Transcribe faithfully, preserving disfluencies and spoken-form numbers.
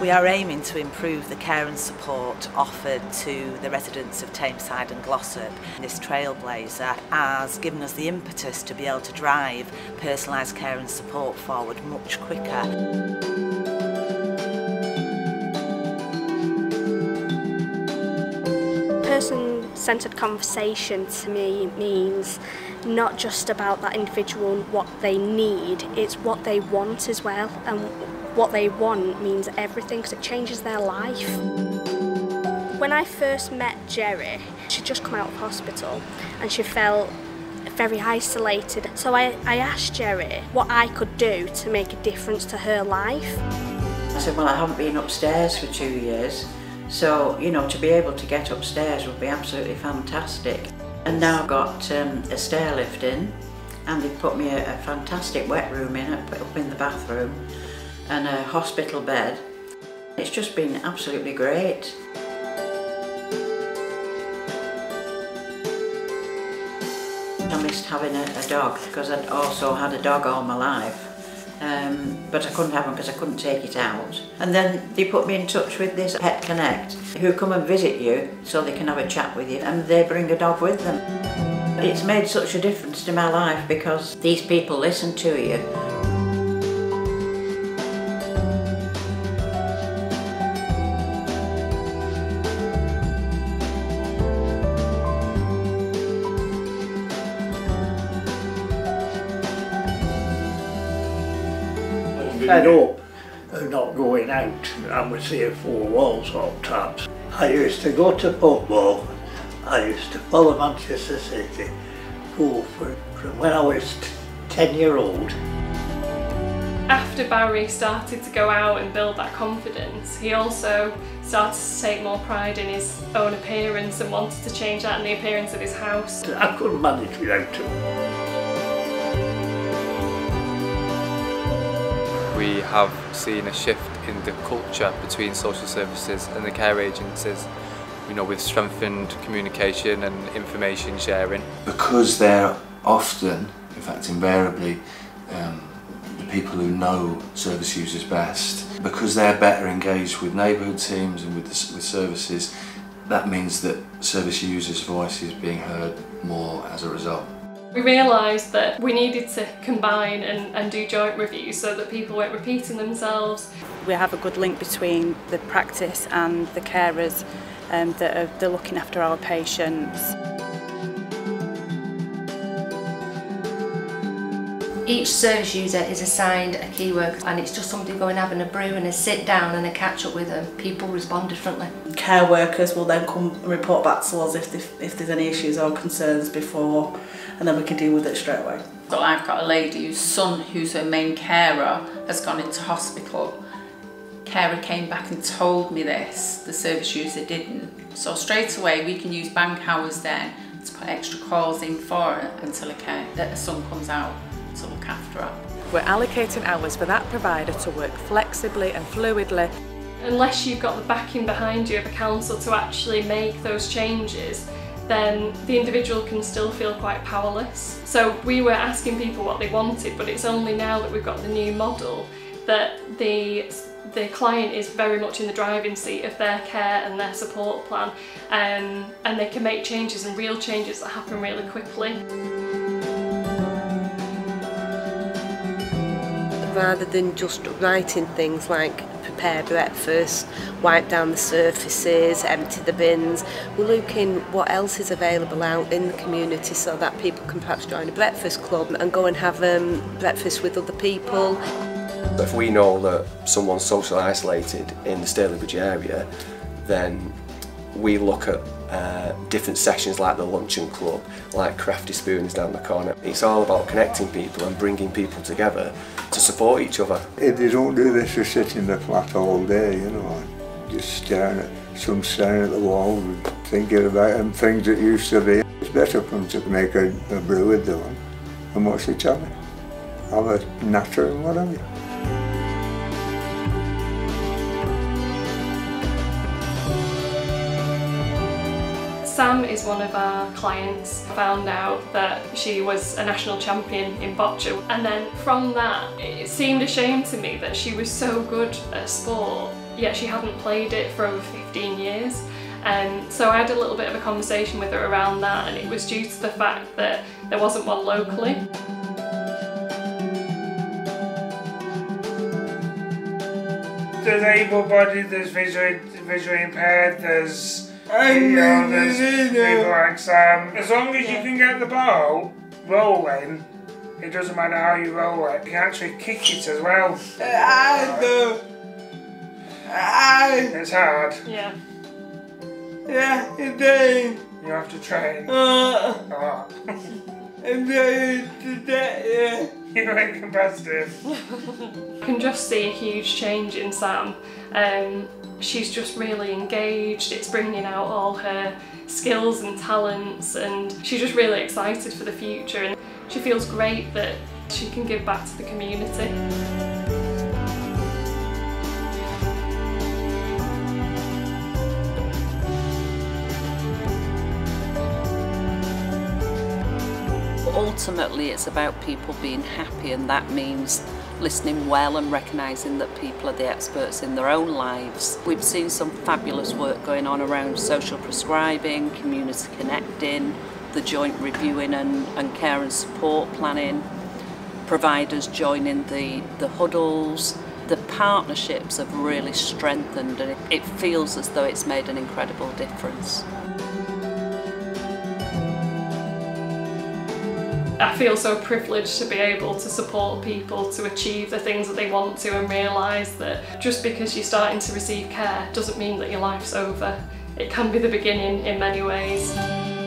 We are aiming to improve the care and support offered to the residents of Tameside and Glossop. This trailblazer has given us the impetus to be able to drive personalised care and support forward much quicker. Person-centred conversation to me means not just about that individual and what they need, it's what they want as well, and what they want means everything because it changes their life. When I first met Jerry, she'd just come out of hospital and she felt very isolated, so I, I asked Jerry what I could do to make a difference to her life. I said, well, I haven't been upstairs for two years. So, you know, to be able to get upstairs would be absolutely fantastic. And now I've got um, a stair lift in, and they've put me a, a fantastic wet room in, up, up in the bathroom, and a hospital bed. It's just been absolutely great. I missed having a, a dog, because I'd also had a dog all my life. Um, but I couldn't have them because I couldn't take it out. And then they put me in touch with this Pet Connect, who come and visit you so they can have a chat with you, and they bring a dog with them. It's made such a difference to my life because these people listen to you. Fed up of not going out, and we see four walls up taps. I used to go to football, I used to follow Manchester City for, for, from when I was ten year old. After Barry started to go out and build that confidence, he also started to take more pride in his own appearance and wanted to change that in the appearance of his house. I couldn't manage without him. We have seen a shift in the culture between social services and the care agencies, you know, with strengthened communication and information sharing. Because they're often, in fact invariably, um, the people who know service users best, because they're better engaged with neighbourhood teams and with, the, with services, that means that service users' voice is being heard more as a result. We realised that we needed to combine and, and do joint reviews so that people weren't repeating themselves. We have a good link between the practice and the carers um, that are they're looking after our patients. Each service user is assigned a key worker, and it's just somebody going having a brew and a sit down and a catch up with them. People respond differently. Care workers will then come and report back to us if, they, if there's any issues or concerns before, and then we can deal with it straight away. So I've got a lady whose son, who's her main carer, has gone into hospital. Carer came back and told me this, the service user didn't. So straight away we can use bank hours then to put extra calls in for her until her, her son comes out. To look after her. We're allocating hours for that provider to work flexibly and fluidly. Unless you've got the backing behind you of a council to actually make those changes, then the individual can still feel quite powerless. So we were asking people what they wanted, but it's only now that we've got the new model that the the client is very much in the driving seat of their care and their support plan, um, and they can make changes, and real changes that happen really quickly. Rather than just writing things like prepare breakfast, wipe down the surfaces, empty the bins, we're looking what else is available out in the community so that people can perhaps join a breakfast club and go and have um, breakfast with other people. If we know that someone's socially isolated in the Stalybridge area, then we look at uh, different sections like the Luncheon Club, like Crafty Spoons down the corner. It's all about connecting people and bringing people together to support each other. If they don't do this, they sit in the flat all day, you know, just staring at, some staring at the wall and thinking about them things that used to be. It's better for them to make a, a brew with them and watch each other, have a natter and whatever. Sam is one of our clients. I found out that she was a national champion in Boccia, and then from that it seemed a shame to me that she was so good at sport she actually hadn't played it for over fifteen years. Um, so I had a little bit of a conversation with her around that, and it was due to the fact that there wasn't one locally. There's able-bodied, there's visually, visually impaired, there's, you know, there's people like Sam. As long as yeah. you can get the ball rolling, it doesn't matter how you roll it, you can actually kick it as well. I do. I. It's hard. Yeah. Yeah, indeed. You have to train. Uh, a lot. Indeed, yeah. You're incapacitated. I can just see a huge change in Sam. Um, she's just really engaged, it's bringing out all her skills and talents, and she's just really excited for the future, and she feels great that she can give back to the community. Ultimately, it's about people being happy, and that means listening well and recognising that people are the experts in their own lives. We've seen some fabulous work going on around social prescribing, community connecting, the joint reviewing and, and care and support planning, providers joining the, the huddles. The partnerships have really strengthened, and it, it feels as though it's made an incredible difference. I feel so privileged to be able to support people to achieve the things that they want to, and realise that just because you're starting to receive care doesn't mean that your life's over. It can be the beginning in many ways.